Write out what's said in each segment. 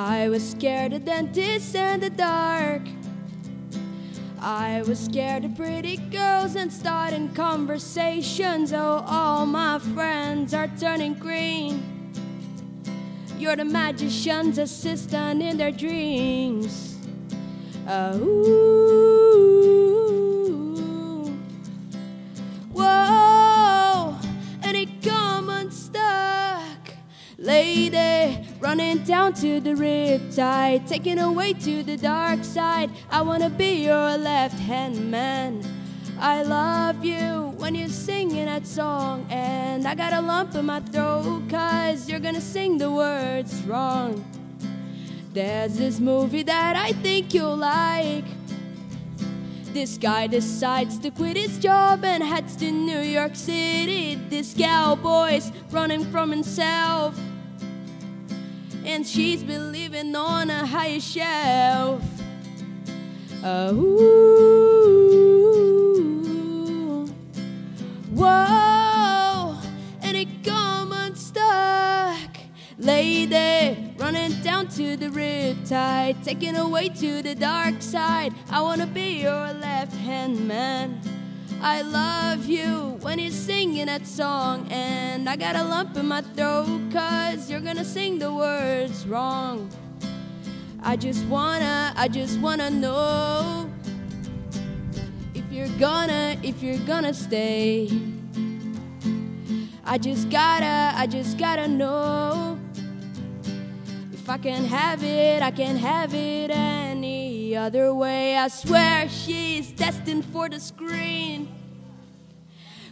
I was scared of dentists and the dark. I was scared of pretty girls and starting conversations. Oh, all my friends are turning green. You're the magician's assistant in their dreams. Oh, ooh, whoa, and it come unstuck. Lady, running down to the riptide, taken away to the dark side. I wanna be your left-hand man. I love you when you're singing that song, and I got a lump in my throat, 'cause you're gonna sing the words wrong. There's this movie that I think you'll like. This guy decides to quit his job and heads to New York City. This cowboy's running from himself, and she's been living on a higher shelf. Oh, whoa, and it come unstuck. Lady, running down to the riptide, taken away to the dark side. I wanna be your left-hand man. I love you when you're singing that song, and I got a lump in my throat, 'cause you're gonna sing the words wrong. I just wanna know if you're gonna stay. I just gotta know if I can have it, any other way. I swear she's destined for the screen.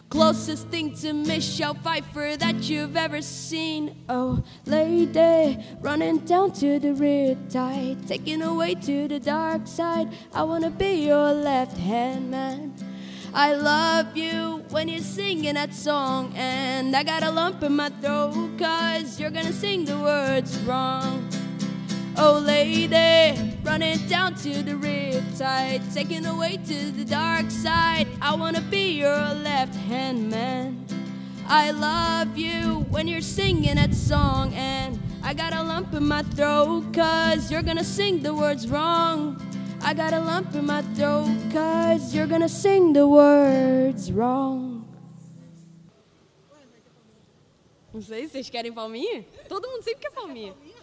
Closest thing to Michelle Pfeiffer that you've ever seen. Oh, lady, running down to the riptide, taken away to the dark side. I wanna be your left-hand man. I love you when you're singing that song, and I got a lump in my throat, 'cause you're gonna sing the words wrong. Oh, lady, running down to the riptide, taken away to the dark side. I wanna be your left-hand man. I love you when you're singing that song, and I got a lump in my throat, 'cause you're gonna sing the words wrong. I got a lump in my throat, 'cause you're gonna sing the words wrong. Não sei, vocês querem palminha? Todo mundo sempre quer palminha.